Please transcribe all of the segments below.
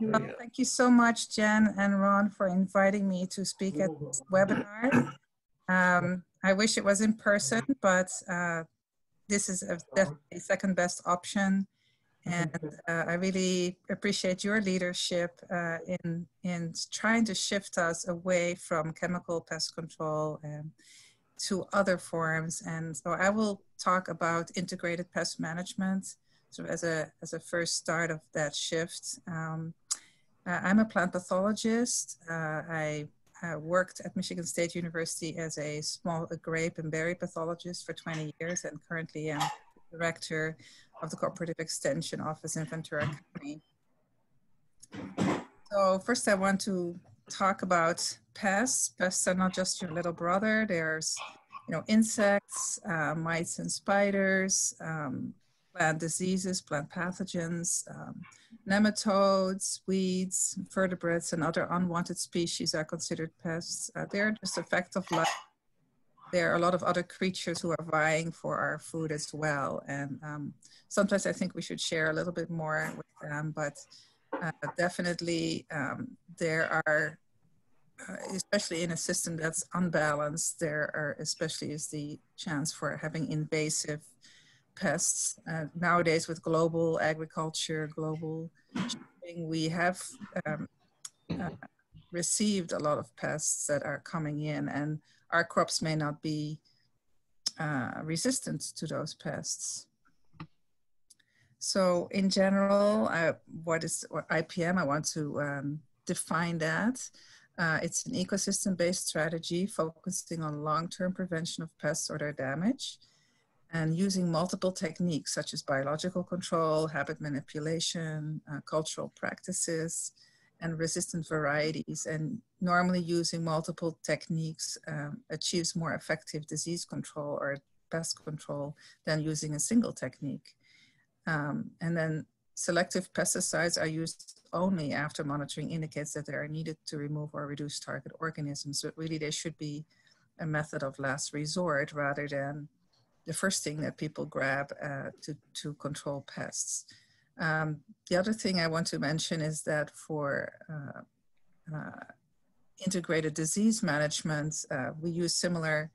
Well, thank you so much, Jen and Ron, for inviting me to speak at this webinar. I wish it was in person, but this is definitely the second best option. And I really appreciate your leadership in trying to shift us away from chemical pest control and to other forms. And so I will talk about integrated pest management sort of as a first start of that shift. I'm a plant pathologist. I worked at Michigan State University as a grape and berry pathologist for 20 years, and currently am director of the Cooperative Extension Office in Ventura County. So first I want to talk about pests. Pests are not just your little brother. There's, you know, insects, mites and spiders, plant diseases, plant pathogens, nematodes, weeds, vertebrates, and other unwanted species are considered pests. They're just a fact of life. There are a lot of other creatures who are vying for our food as well. And sometimes I think we should share a little bit more with them, but definitely there are, especially in a system that's unbalanced, there are especially is the chance for having invasive pests. Nowadays with global agriculture, global shipping, we have received a lot of pests that are coming in, and our crops may not be resistant to those pests. So in general, what is IPM? I want to define that. It's an ecosystem-based strategy focusing on long-term prevention of pests or their damage, and using multiple techniques such as biological control, habit manipulation, cultural practices, and resistant varieties. And normally using multiple techniques achieves more effective disease control or pest control than using a single technique. And then selective pesticides are used only after monitoring indicates that they are needed to remove or reduce target organisms. But really they should be a method of last resort rather than the first thing that people grab to control pests. The other thing I want to mention is that for integrated disease management, we use similar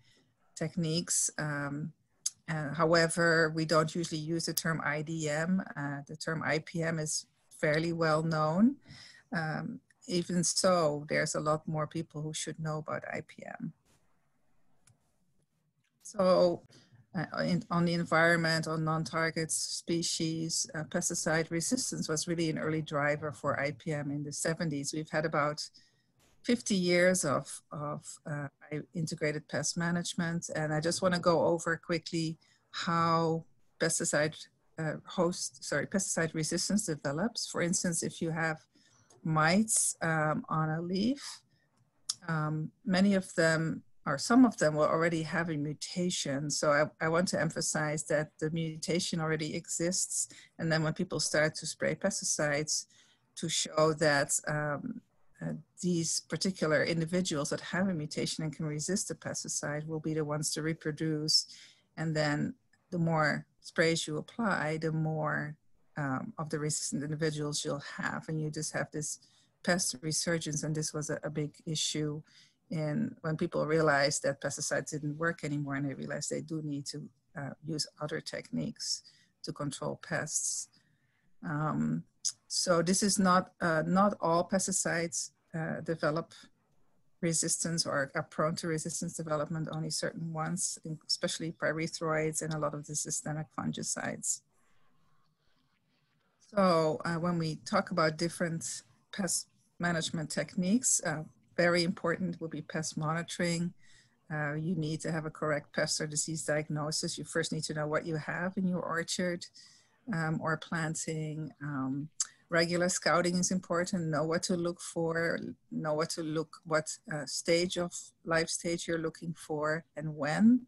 techniques. However, we don't usually use the term IDM. The term IPM is fairly well known. Even so, there's a lot more people who should know about IPM. So, on the environment, on non-target species, pesticide resistance was really an early driver for IPM in the 70s. We've had about 50 years of integrated pest management, and I just want to go over quickly how pesticide resistance develops. For instance, if you have mites on a leaf, many of them, or some of them, will already have a mutation. So I want to emphasize that the mutation already exists. And then when people start to spray pesticides to show that these particular individuals that have a mutation and can resist the pesticide will be the ones to reproduce. And then the more sprays you apply, the more of the resistant individuals you'll have. And you just have this pest resurgence. And this was a big issue. And when people realized that pesticides didn't work anymore, and they realized they do need to use other techniques to control pests. So this is not all pesticides develop resistance or are prone to resistance development, only certain ones, especially pyrethroids and a lot of the systemic fungicides. So when we talk about different pest management techniques, very important will be pest monitoring. You need to have a correct pest or disease diagnosis. You first need to know what you have in your orchard or planting. Regular scouting is important. Know what to look for, know what to look, what life stage you're looking for and when.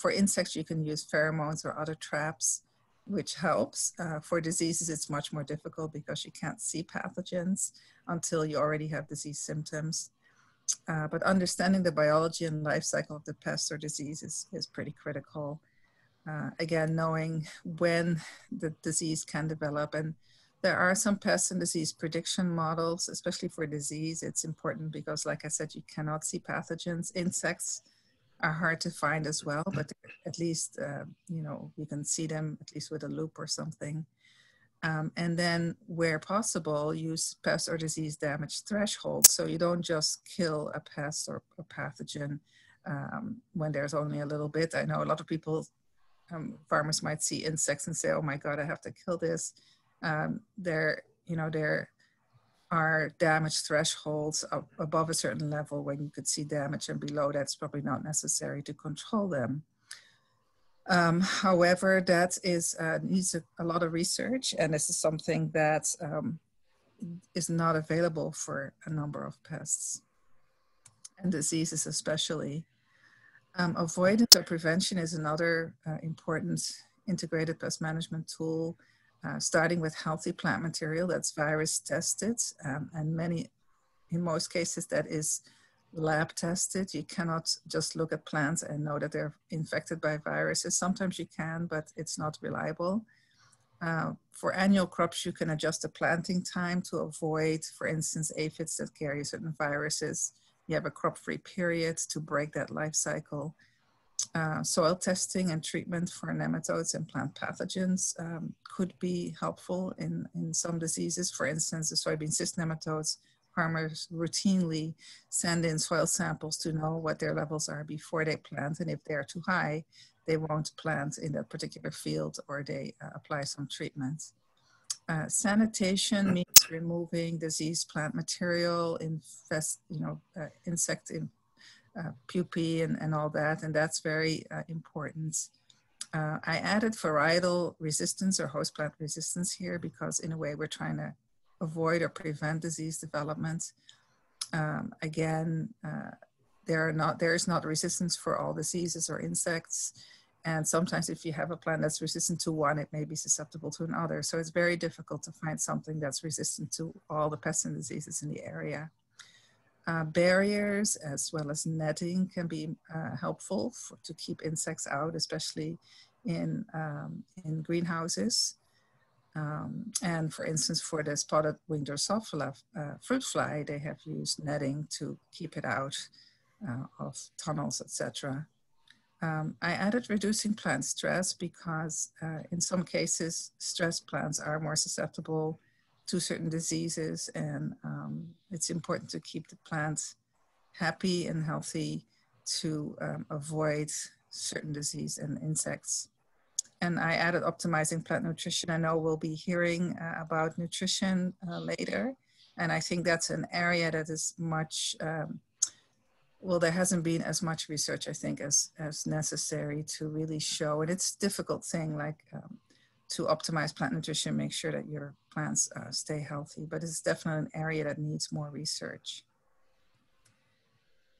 For insects, you can use pheromones or other traps, which helps. For diseases, it's much more difficult because you can't see pathogens until you already have disease symptoms. But understanding the biology and life cycle of the pest or disease is pretty critical. Again, knowing when the disease can develop and There are some pest and disease prediction models, especially for disease. It's important because, like I said, you cannot see pathogens. Insects are hard to find as well, but at least, you know, you can see them at least with a loop or something. And then where possible, use pest or disease damage thresholds. So you don't just kill a pest or a pathogen when there's only a little bit. I know a lot of people, farmers might see insects and say, oh my God, I have to kill this. There are damage thresholds above a certain level when you could see damage, and below that's probably not necessary to control them. However, that is, needs a lot of research, and this is something that is not available for a number of pests and diseases especially. Avoidance or prevention is another important integrated pest management tool, starting with healthy plant material that's virus tested, and in most cases that is lab tested. You cannot just look at plants and know that they're infected by viruses. Sometimes you can, but it's not reliable. For annual crops, you can adjust the planting time to avoid, for instance, aphids that carry certain viruses. You have a crop-free period to break that life cycle. Soil testing and treatment for nematodes and plant pathogens could be helpful in some diseases. For instance, the soybean cyst nematodes, farmers routinely send in soil samples to know what their levels are before they plant, and if they are too high, they won't plant in that particular field, or they apply some treatments. Sanitation means removing diseased plant material, insect pupae and all that, and that's very important. I added varietal resistance or host plant resistance here because in a way we're trying to avoid or prevent disease development. There is not resistance for all diseases or insects. And sometimes if you have a plant that's resistant to one, it may be susceptible to another. So it's very difficult to find something that's resistant to all the pests and diseases in the area. Barriers as well as netting can be helpful to keep insects out, especially in greenhouses. And for instance, for the spotted winged Drosophila fruit fly, they have used netting to keep it out of tunnels, etc. I added reducing plant stress because in some cases, stressed plants are more susceptible to certain diseases, and it's important to keep the plants happy and healthy to avoid certain disease and insects. And I added optimizing plant nutrition. I know we'll be hearing about nutrition later. And I think that's an area that is much, there hasn't been as much research, I think, as necessary to really show. And it's a difficult thing, like to optimize plant nutrition, make sure that your plants stay healthy. But it's definitely an area that needs more research.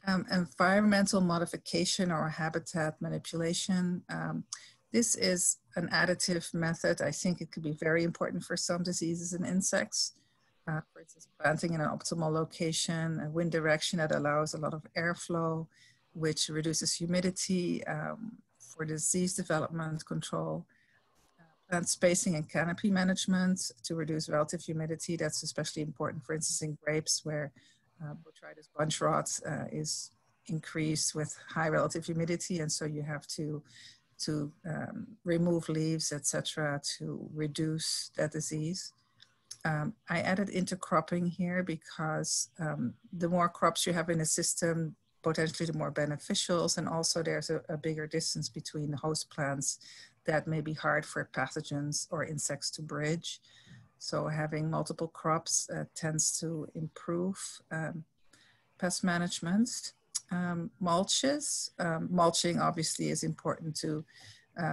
Environmental modification or habitat manipulation. This is an additive method. I think it could be very important for some diseases and insects. For instance, planting in an optimal location, a wind direction that allows a lot of airflow, which reduces humidity for disease development control. Plant spacing and canopy management to reduce relative humidity. That's especially important, for instance, in grapes where botrytis bunch rot is increased with high relative humidity, and so you have to remove leaves, etc., to reduce that disease. I added intercropping here because the more crops you have in a system, potentially the more beneficials, and also there's a bigger distance between the host plants that may be hard for pathogens or insects to bridge. So having multiple crops tends to improve pest management. Mulches. Mulching obviously is important to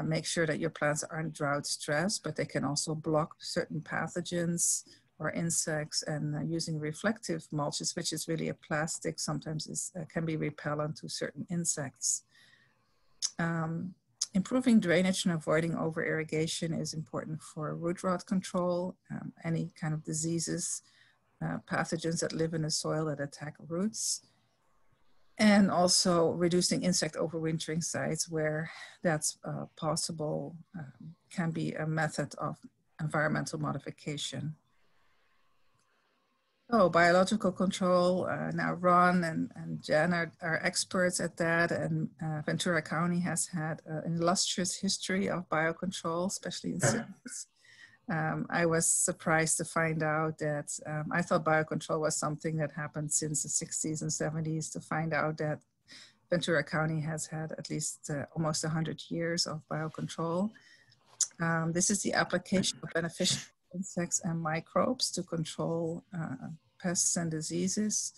make sure that your plants aren't drought stressed, but they can also block certain pathogens or insects, and using reflective mulches, which is really a plastic, sometimes can be repellent to certain insects. Improving drainage and avoiding over-irrigation is important for root rot control, any kind of diseases, pathogens that live in the soil that attack roots. And also reducing insect overwintering sites where that's possible can be a method of environmental modification. Oh, biological control. Now Ron and Jen are experts at that, and Ventura County has had an illustrious history of biocontrol, especially in cities. I was surprised to find out that I thought biocontrol was something that happened since the 60s and 70s, to find out that Ventura County has had at least almost 100 years of biocontrol. This is the application of beneficial insects and microbes to control pests and diseases.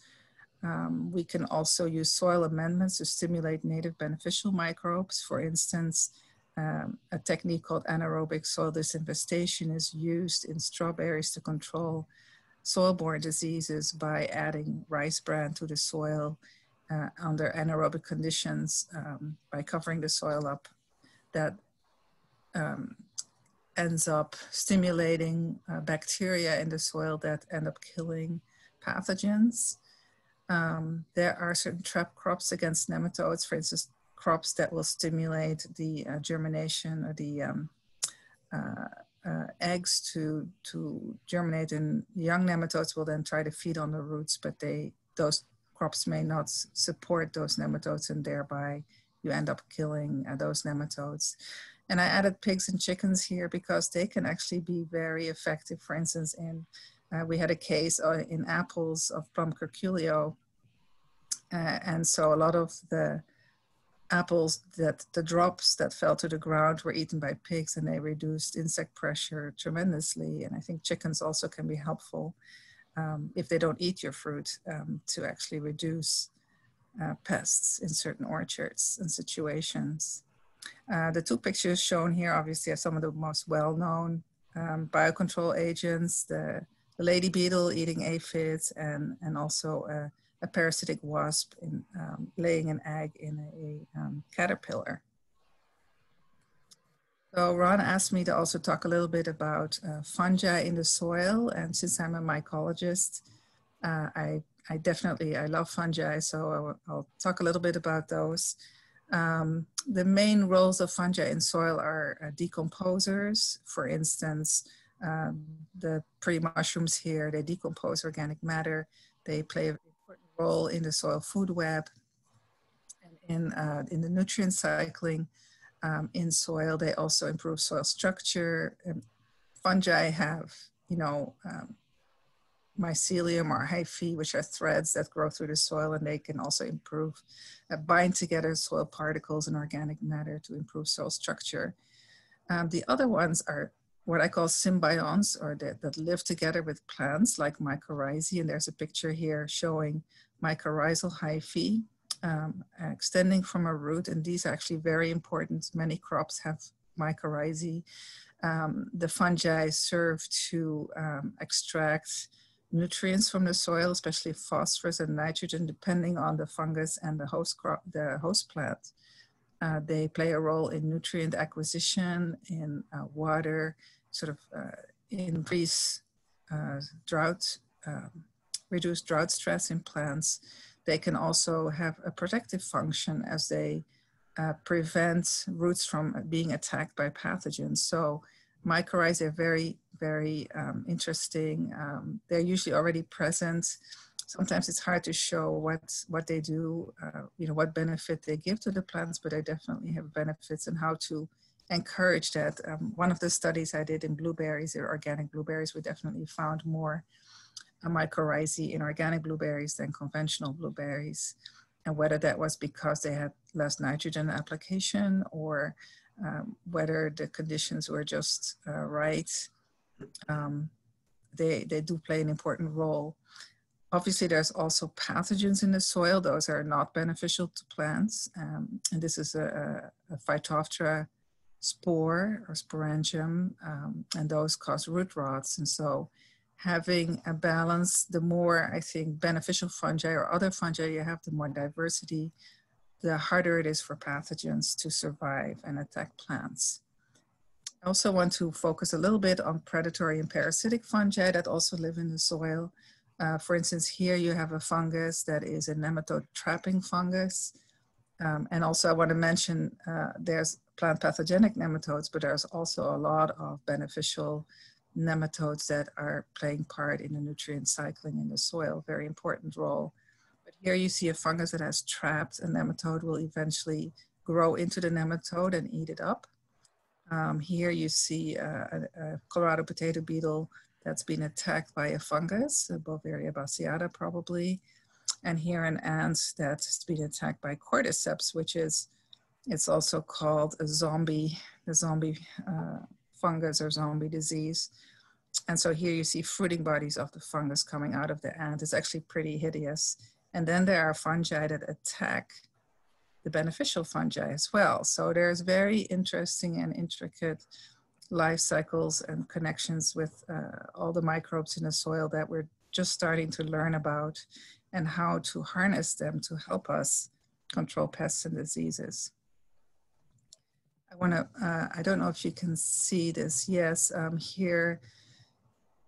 We can also use soil amendments to stimulate native beneficial microbes. For instance, a technique called anaerobic soil disinfestation is used in strawberries to control soil-borne diseases by adding rice bran to the soil under anaerobic conditions by covering the soil up. That ends up stimulating bacteria in the soil that end up killing pathogens. There are certain trap crops against nematodes, for instance, crops that will stimulate the germination or the eggs to germinate, and young nematodes will then try to feed on the roots, but those crops may not support those nematodes, and thereby you end up killing those nematodes. And I added pigs and chickens here because they can actually be very effective. For instance, we had a case in apples of plum curculio. And so a lot of the apples, the drops that fell to the ground were eaten by pigs, and they reduced insect pressure tremendously. And I think chickens also can be helpful if they don't eat your fruit to actually reduce pests in certain orchards and situations. The two pictures shown here obviously are some of the most well-known biocontrol agents, the lady beetle eating aphids, and also a parasitic wasp laying an egg in a caterpillar. So Ron asked me to also talk a little bit about fungi in the soil, and since I'm a mycologist, I love fungi, so I'll talk a little bit about those. The main roles of fungi in soil are decomposers. For instance, the pretty mushrooms here, they decompose organic matter. They play an important role in the soil food web and in the nutrient cycling in soil. They also improve soil structure. And fungi have, mycelium or hyphae, which are threads that grow through the soil, and they can also bind together soil particles and organic matter to improve soil structure. The other ones are what I call symbionts, or that live together with plants, like mycorrhizae, and there's a picture here showing mycorrhizal hyphae extending from a root, and these are actually very important. Many crops have mycorrhizae. The fungi serve to extract nutrients from the soil, especially phosphorus and nitrogen, depending on the fungus and the host crop, the host plant. They play a role in nutrient acquisition, in water, sort of increase drought, reduce drought stress in plants. They can also have a protective function as they prevent roots from being attacked by pathogens. So mycorrhizae are very, very interesting. They're usually already present. Sometimes it's hard to show what they do, what benefit they give to the plants, but they definitely have benefits and how to encourage that. One of the studies I did in blueberries, or organic blueberries, we definitely found more mycorrhizae in organic blueberries than conventional blueberries. And whether that was because they had less nitrogen application, or whether the conditions were just right, they do play an important role. Obviously, there's also pathogens in the soil. Those are not beneficial to plants. And this is a Phytophthora spore or sporangium, and those cause root rots. And so having a balance, the more, I think, beneficial fungi or other fungi you have, the more diversity, the harder it is for pathogens to survive and attack plants. I also want to focus a little bit on predatory and parasitic fungi that also live in the soil. For instance, here you have a fungus that is a nematode trapping fungus. And also I want to mention there's plant pathogenic nematodes, but there's also a lot of beneficial nematodes that are playing part in the nutrient cycling in the soil, very important role. But here you see a fungus that has trapped a nematode will eventually grow into the nematode and eat it up. Here you see a Colorado potato beetle that's been attacked by a fungus, Beauveria bassiana probably. And here an ant that's been attacked by cordyceps, which is, it's also called a zombie, the zombie fungus or zombie disease. And so here you see fruiting bodies of the fungus coming out of the ant. It's actually pretty hideous. And then there are fungi that attack the beneficial fungi as well. So there's very interesting and intricate life cycles and connections with all the microbes in the soil that we're just starting to learn about and how to harness them to help us control pests and diseases. I want to, I don't know if you can see this. Yes, here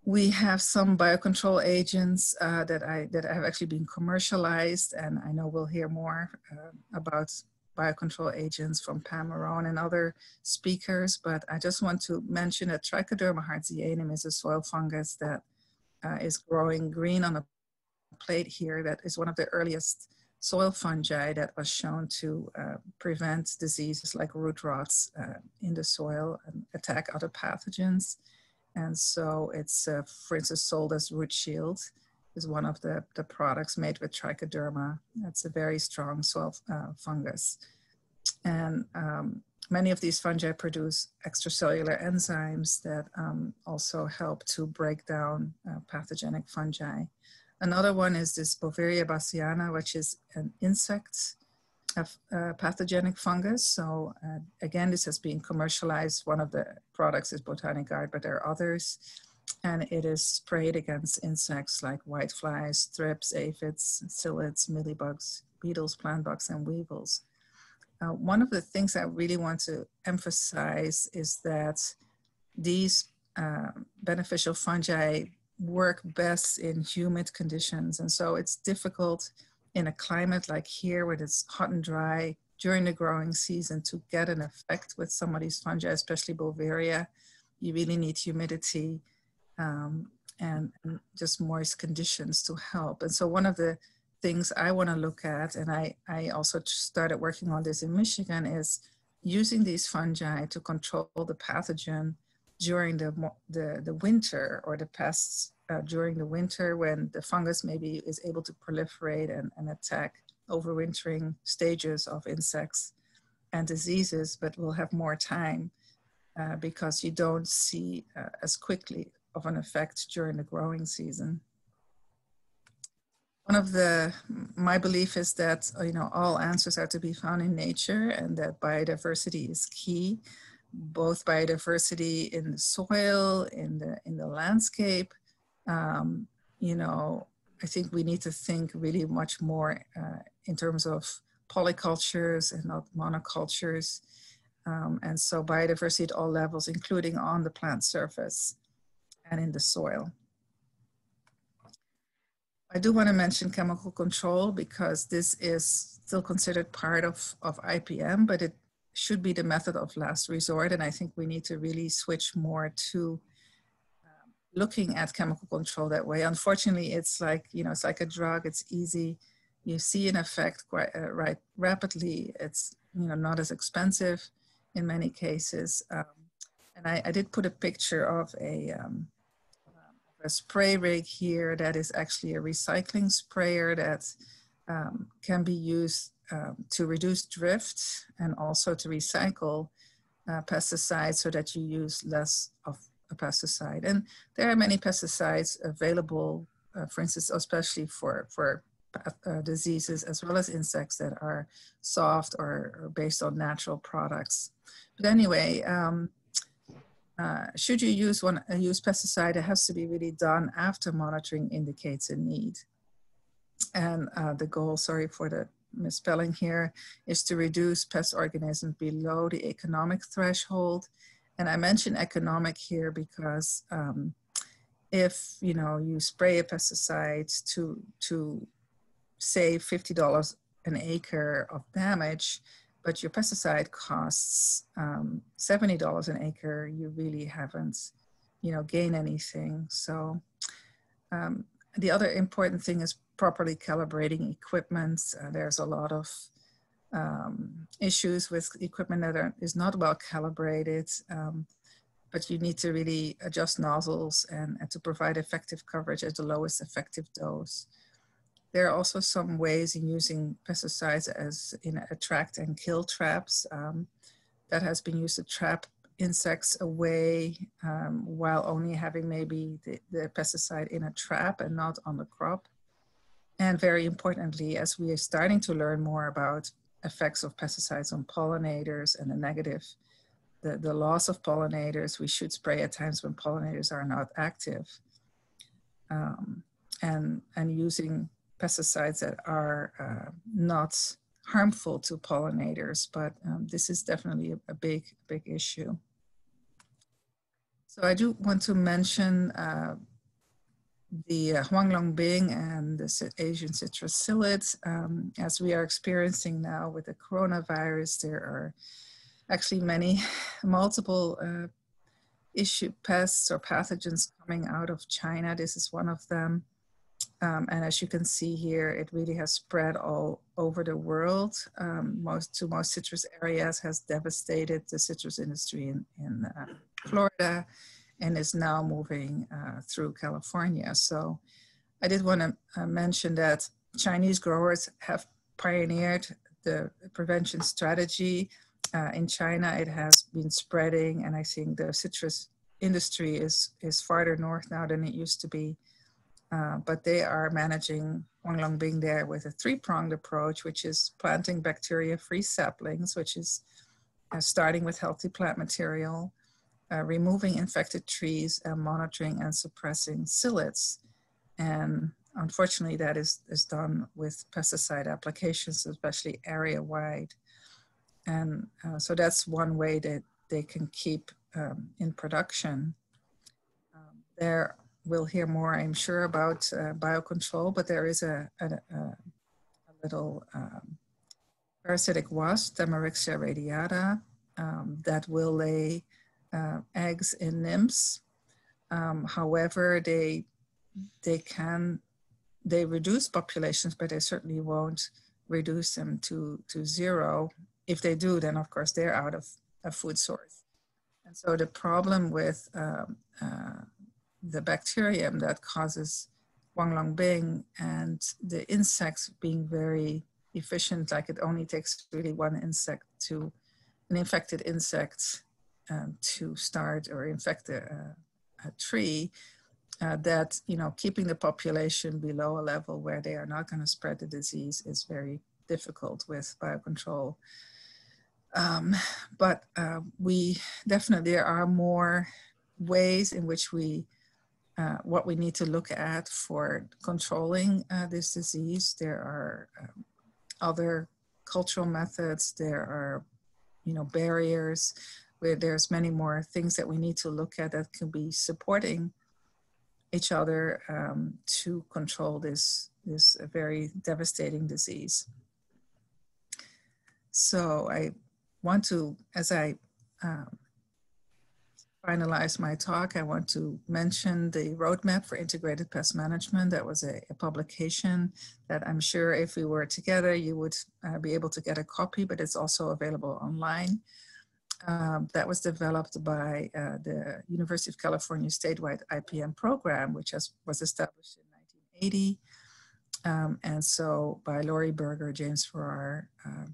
we have some biocontrol agents that have actually been commercialized, and I know we'll hear more about biocontrol agents from Pam Marone and other speakers, but I just want to mention that Trichoderma harzianum is a soil fungus that is growing green on a plate here that is one of the earliest soil fungi that was shown to prevent diseases like root rots in the soil and attack other pathogens. And so it's, for instance, sold as Root Shield is one of the products made with Trichoderma. That's a very strong soil fungus. And many of these fungi produce extracellular enzymes that also help to break down pathogenic fungi. Another one is this Beauveria bassiana, which is an insect pathogenic fungus. So again, this has been commercialized. One of the products is Botanic Guard, but there are others. And it is sprayed against insects like whiteflies, thrips, aphids, psyllids, mealybugs, beetles, plant bugs, and weevils. One of the things I really want to emphasize is that these beneficial fungi work best in humid conditions. And so it's difficult in a climate like here where it's hot and dry during the growing season to get an effect with some of these fungi, especially Beauveria. You really need humidity and just moist conditions to help. And so one of the things I want to look at, and I also started working on this in Michigan, is using these fungi to control the pathogen during the winter, or the pests during the winter when the fungus maybe is able to proliferate and attack overwintering stages of insects and diseases, but will have more time because you don't see as quickly of an effect during the growing season. One of my belief is that, you know, all answers are to be found in nature and that biodiversity is key. Both biodiversity in the soil, in the landscape. You know, I think we need to think really much more in terms of polycultures and not monocultures. And so biodiversity at all levels, including on the plant surface and in the soil. I do want to mention chemical control because this is still considered part of IPM, but it should be the method of last resort. And I think we need to really switch more to looking at chemical control that way. Unfortunately, it's like, you know, it's like a drug, it's easy. You see an effect quite right rapidly. It's, you know, not as expensive in many cases. And I did put a picture of a spray rig here that is actually a recycling sprayer that can be used to reduce drift and also to recycle pesticides so that you use less of a pesticide. And there are many pesticides available, for instance, especially for diseases as well as insects that are soft or based on natural products. But anyway, should you use use pesticide, it has to be really done after monitoring indicates a need. And the goal, sorry for the misspelling here, is to reduce pest organisms below the economic threshold. And I mention economic here because if, you know, you spray a pesticide to save $50 an acre of damage, but your pesticide costs $70 an acre, you really haven't you know, gain anything. So the other important thing is properly calibrating equipment. There's a lot of issues with equipment that is not well calibrated, but you need to really adjust nozzles and to provide effective coverage at the lowest effective dose. There are also some ways in using pesticides as in attract and kill traps that has been used to trap insects away while only having maybe the pesticide in a trap and not on the crop. And very importantly, as we are starting to learn more about effects of pesticides on pollinators and the negative, the loss of pollinators, we should spray at times when pollinators are not active. And using pesticides that are not harmful to pollinators, but this is definitely a big issue. So I do want to mention the Huanglongbing and the Asian citrus psyllids. As we are experiencing now with the coronavirus, there are actually multiple issue pests or pathogens coming out of China. This is one of them. And as you can see here, it really has spread all over the world. Most citrus areas has devastated the citrus industry in Florida, and is now moving through California. So I did want to mention that Chinese growers have pioneered the prevention strategy. In China, it has been spreading, and I think the citrus industry is farther north now than it used to be. But they are managing Huanglongbing there with a three-pronged approach, which is planting bacteria-free saplings, which is starting with healthy plant material, removing infected trees, and monitoring and suppressing psyllids. And unfortunately, that is done with pesticide applications, especially area-wide. And so that's one way that they can keep in production. We'll hear more, I'm sure, about biocontrol, but there is a little parasitic wasp, Tamarixia radiata, that will lay eggs in nymphs. However, they reduce populations, but they certainly won't reduce them to zero. If they do, then of course they're out of a food source. And so the problem with the bacterium that causes Huanglongbing and the insects being very efficient, like it only takes really an infected insect to start or infect a tree, that, you know, keeping the population below a level where they are not going to spread the disease is very difficult with biocontrol. But we definitely, there are more ways in which what we need to look at for controlling this disease. There are other cultural methods. There are, you know, barriers, where there's many more things that we need to look at that can be supporting each other to control this very devastating disease. So I want to, as I finalize my talk, I want to mention the Roadmap for Integrated Pest Management. That was a publication that I'm sure if we were together, you would be able to get a copy, but it's also available online. That was developed by the University of California statewide IPM program, which was established in 1980. And so by Laurie Berger, James Farrar,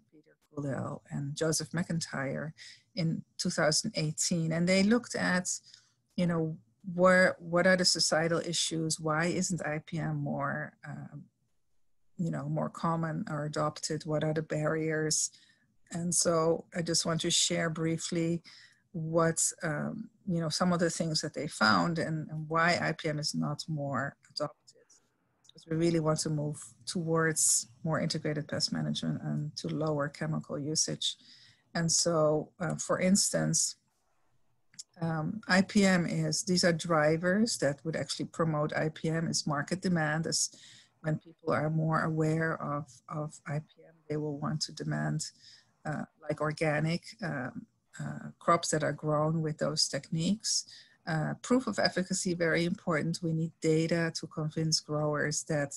Peter Kudel, and Joseph McIntyre, in 2018, and they looked at, you know, what are the societal issues? Why isn't IPM more, you know, more common or adopted? What are the barriers? And so I just want to share briefly what, you know, some of the things that they found and why IPM is not more adopted. Because we really want to move towards more integrated pest management and to lower chemical usage. And so, for instance, IPM these are drivers that would actually promote IPM, is market demand. As when people are more aware of IPM, they will want to demand like organic crops that are grown with those techniques. Proof of efficacy, very important. We need data to convince growers that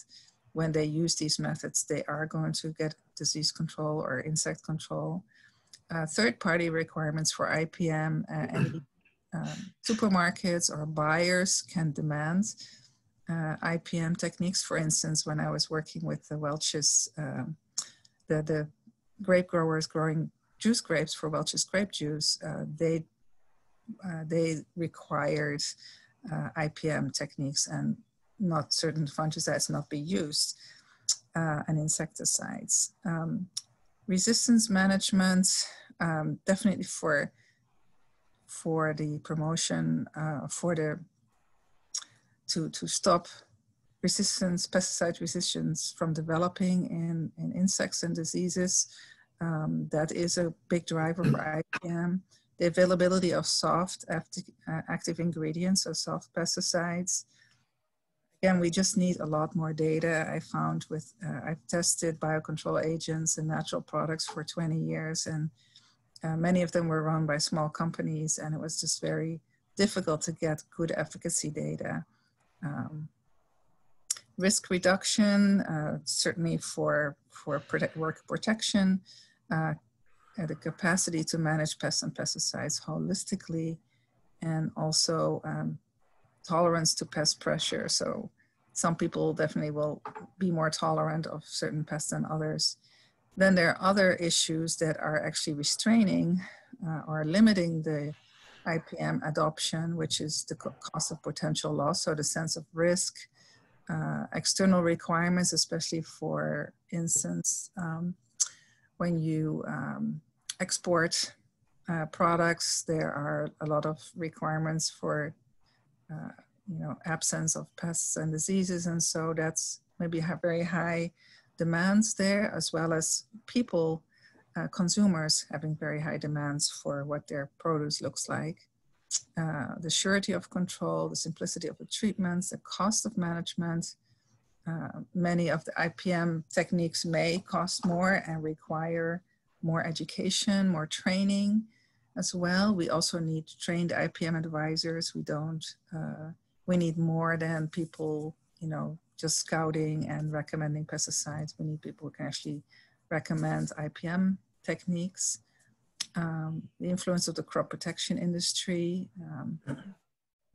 when they use these methods, they are going to get disease control or insect control. Third-party requirements for IPM, and supermarkets or buyers can demand IPM techniques. For instance, when I was working with the Welch's, the grape growers growing juice grapes for Welch's grape juice, they required IPM techniques and not certain fungicides not be used and insecticides. Resistance management, definitely for the promotion, to stop resistance, pesticide resistance from developing in insects and diseases. That is a big driver for IPM. The availability of soft active ingredients or soft pesticides. Again, we just need a lot more data. I found with, I've tested biocontrol agents and natural products for 20 years, and many of them were run by small companies, and it was just very difficult to get good efficacy data. Risk reduction, certainly for worker protection, the capacity to manage pests and pesticides holistically, and also tolerance to pest pressure. So some people definitely will be more tolerant of certain pests than others. Then there are other issues that are actually restraining or limiting the IPM adoption, which is the cost of potential loss, so the sense of risk, external requirements, especially for instance, when you export products, there are a lot of requirements for absence of pests and diseases, and so that's maybe have very high demands there, as well as people, consumers having very high demands for what their produce looks like. The surety of control, the simplicity of the treatments, the cost of management. Many of the IPM techniques may cost more and require more education, more training. As well, we also need trained IPM advisors. We don't, we need more than people, just scouting and recommending pesticides. We need people who can actually recommend IPM techniques. The influence of the crop protection industry,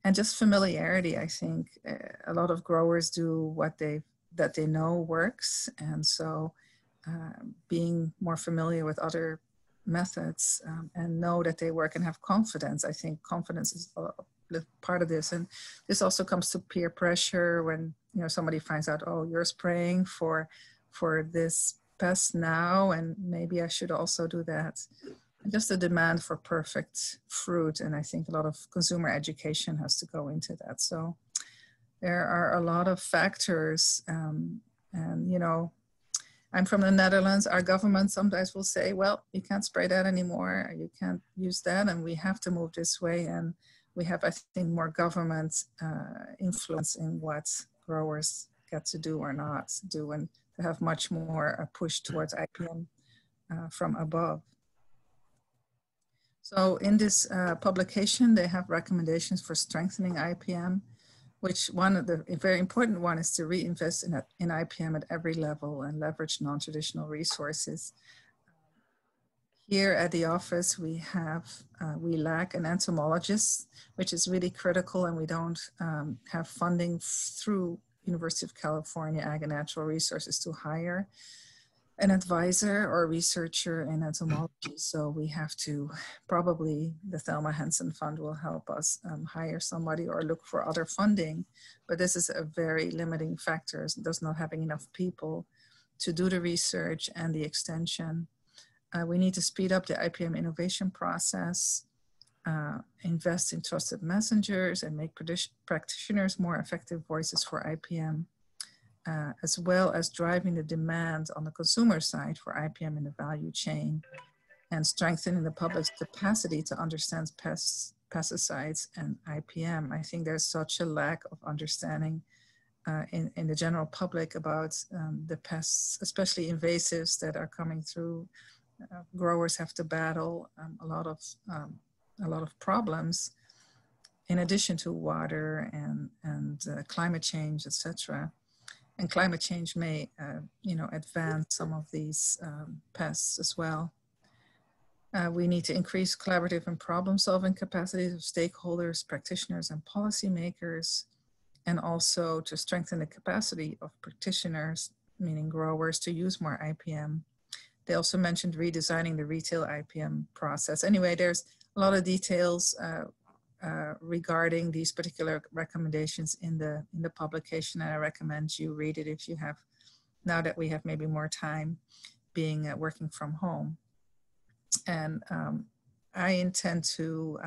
and just familiarity. I think a lot of growers do what they know works, and so being more familiar with other methods and know that they work and have confidence. I think confidence is part of this, and this also comes to peer pressure when somebody finds out, oh, you're spraying for this pest now, and maybe I should also do that. And just the demand for perfect fruit, and I think a lot of consumer education has to go into that. So there are a lot of factors, and I'm from the Netherlands. Our government sometimes will say, well, you can't spray that anymore, you can't use that, and we have to move this way. And we have, I think, more government influence in what growers get to do or not do, and to have much more a push towards IPM from above. So in this publication, they have recommendations for strengthening IPM, which one of the very important one is to reinvest in IPM at every level and leverage non-traditional resources. Here at the office, we lack an entomologist, which is really critical, and we don't have funding through University of California Ag and Natural Resources to hire an advisor or researcher in entomology. So we have to probably, the Thelma Hansen Fund will help us hire somebody or look for other funding. But this is a very limiting factor, does not having enough people to do the research and the extension. We need to speed up the IPM innovation process, invest in trusted messengers, and make practitioners more effective voices for IPM. As well as driving the demand on the consumer side for IPM in the value chain, and strengthening the public's capacity to understand pests, pesticides, and IPM. I think there's such a lack of understanding in the general public about the pests, especially invasives that are coming through. Growers have to battle a lot of problems. in addition to water and climate change, etc. And climate change may, you know, advance some of these pests as well. We need to increase collaborative and problem-solving capacities of stakeholders, practitioners, and policymakers, and also to strengthen the capacity of practitioners, meaning growers, to use more IPM. They also mentioned redesigning the retail IPM process. Anyway, there's a lot of details regarding these particular recommendations in the publication, and I recommend you read it if you have, now that we have maybe more time being working from home. And I intend to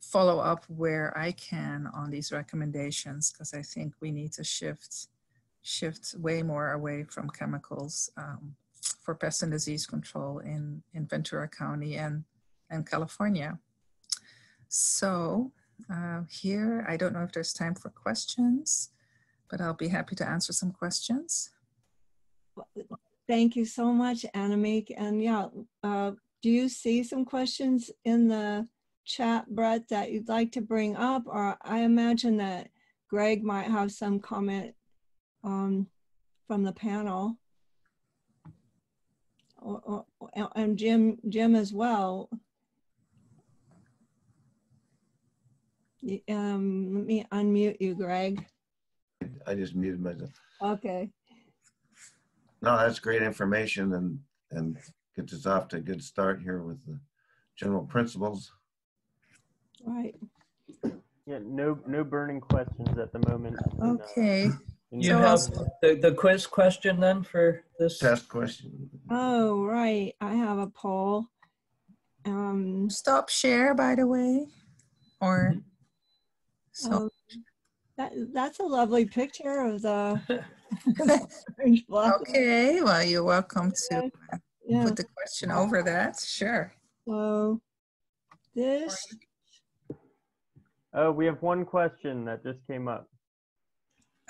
follow up where I can on these recommendations, because I think we need to shift way more away from chemicals for pest and disease control in Ventura County and California. So here, I don't know if there's time for questions, but I'll be happy to answer some questions. Thank you so much, Annemiek. And yeah, do you see some questions in the chat, Brett, that you'd like to bring up? Or I imagine that Greg might have some comment from the panel. And Jim as well. Let me unmute you, Greg. I just muted myself. Okay. No, that's great information, and gets us off to a good start here with the general principles. Right. Yeah, no burning questions at the moment. Okay. And you have the quiz question then for this? Test question. Oh, right. I have a poll. Stop share, by the way. Or so. That's a lovely picture of the orange block. Okay, well, you're welcome to put the question over that. Sure. So this. Oh, we have one question that just came up.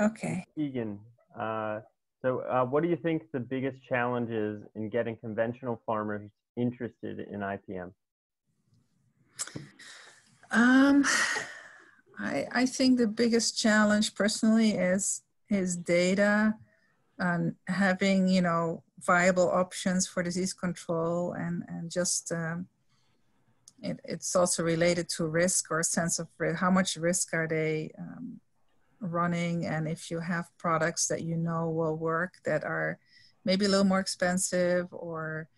Okay. Egan, so what do you think the biggest challenge is in getting conventional farmers interested in IPM? I think the biggest challenge personally is data and having, you know, viable options for disease control, and just it's also related to risk, or a sense of how much risk are they running, and if you have products that you know will work that are maybe a little more expensive, or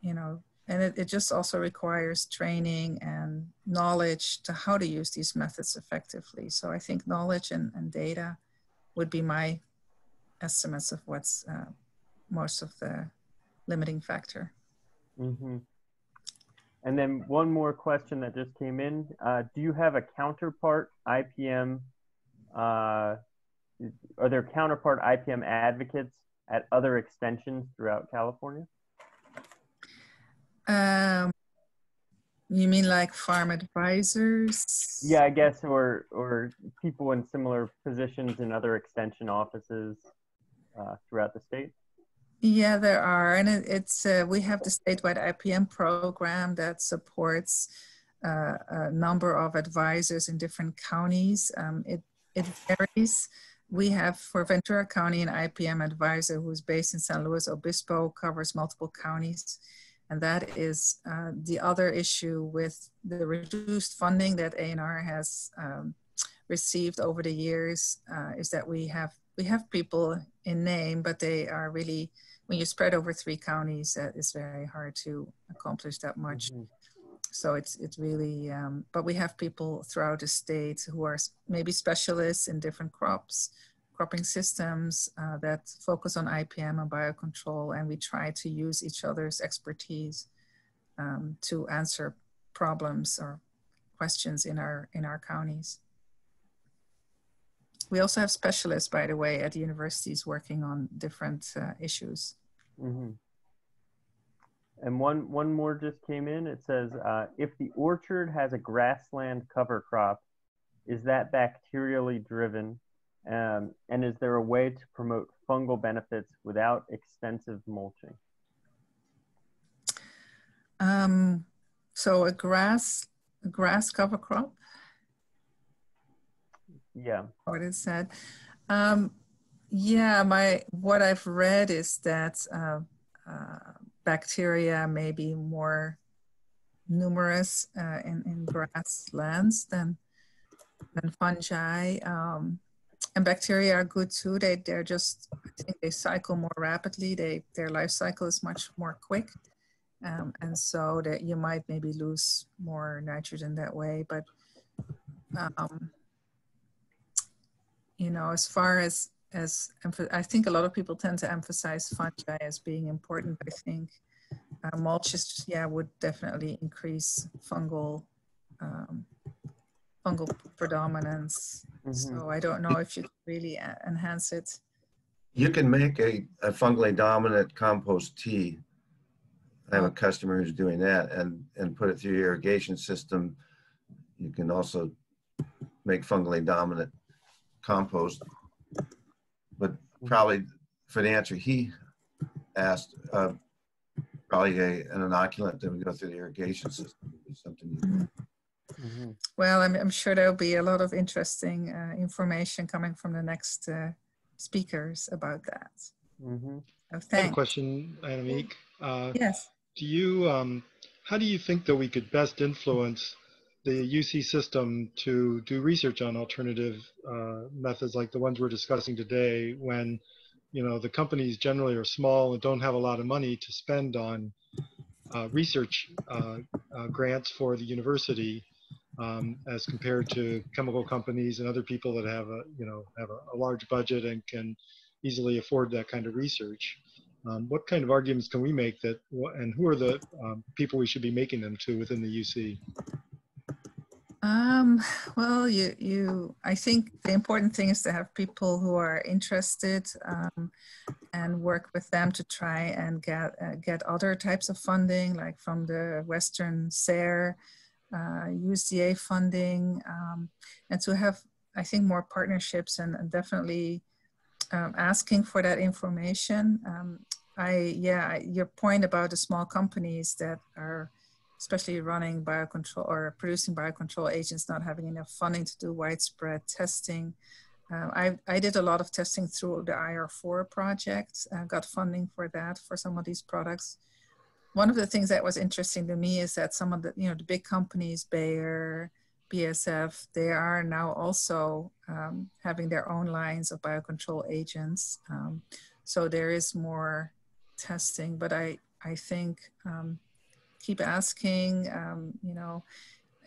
you know. And it just also requires training and knowledge to how to use these methods effectively. So I think knowledge and data would be my estimates of what's most of the limiting factor. Mm-hmm. And then one more question that just came in. Do you have a counterpart IPM? Are there counterpart IPM advocates at other extensions throughout California? You mean like farm advisors? Yeah, I guess, or people in similar positions in other extension offices throughout the state? Yeah, there are. And it's we have the statewide IPM program that supports a number of advisors in different counties. It varies. We have, for Ventura County, an IPM advisor who's based in San Luis Obispo, covers multiple counties. And that is the other issue with the reduced funding that ANR has received over the years, is that we have people in name, but they are really, when you spread over 3 counties, it's very hard to accomplish that much. Mm-hmm. So it's really, but we have people throughout the state who are maybe specialists in different crops, cropping systems that focus on IPM and biocontrol, and we try to use each other's expertise to answer problems or questions in our counties. We also have specialists, by the way, at the universities working on different issues. Mm-hmm. And one more just came in. It says, if the orchard has a grassland cover crop, is that bacterially driven? And is there a way to promote fungal benefits without extensive mulching? So a grass grass cover crop. Yeah. What is that? Yeah, what I've read is that bacteria may be more numerous in grasslands than fungi. And bacteria are good too. They're just, I think they cycle more rapidly. Their life cycle is much more quick. And so that you might maybe lose more nitrogen that way. But, you know, as far as I think a lot of people tend to emphasize fungi as being important. I think mulches, yeah, would definitely increase fungal predominance. Mm-hmm. So I don't know if you could really enhance it. You can make a fungally dominant compost tea. I have a customer who's doing that, and put it through your irrigation system. You can also make fungally dominant compost. But probably for the answer he asked, probably an inoculant that would go through the irrigation system would be something you can. Mm-hmm. Well, I'm sure there'll be a lot of interesting information coming from the next speakers about that. Mm-hmm. So thanks. I have a question, Annemiek. Yes. Do you, how do you think that we could best influence the UC system to do research on alternative methods like the ones we're discussing today, when, you know, the companies generally are small and don't have a lot of money to spend on research grants for the university, as compared to chemical companies and other people that have a large budget and can easily afford that kind of research. What kind of arguments can we make that, and who are the people we should be making them to within the UC? Well, I think the important thing is to have people who are interested and work with them to try and get other types of funding, like from the Western SARE, USDA funding, and to have, I think, more partnerships and definitely asking for that information. Your point about the small companies that are especially running biocontrol or producing biocontrol agents not having enough funding to do widespread testing. I did a lot of testing through the IR4 project, got funding for that for some of these products. One of the things that was interesting to me is that some of the, the big companies, Bayer, BSF, they are now also having their own lines of biocontrol agents. So there is more testing, but I think, keep asking,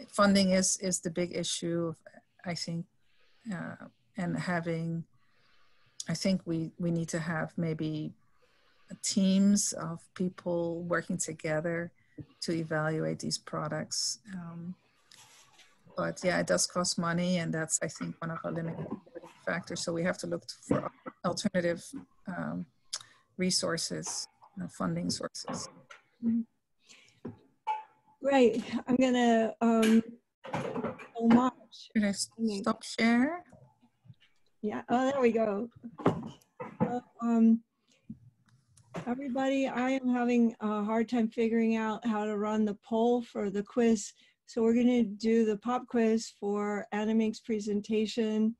funding is the big issue, I think, and having, I think we need to have maybe teams of people working together to evaluate these products. But yeah, it does cost money, and that's, I think, one of our limiting factors. So we have to look for alternative resources, funding sources. Right, I'm gonna so much. Should I stop share? Yeah, oh, there we go. Everybody, I am having a hard time figuring out how to run the poll for the quiz. So we're gonna do the pop quiz for Annemiek's presentation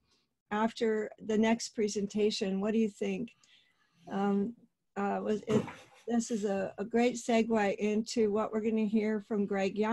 after the next presentation. What do you think? This is a great segue into what we're going to hear from Greg Young.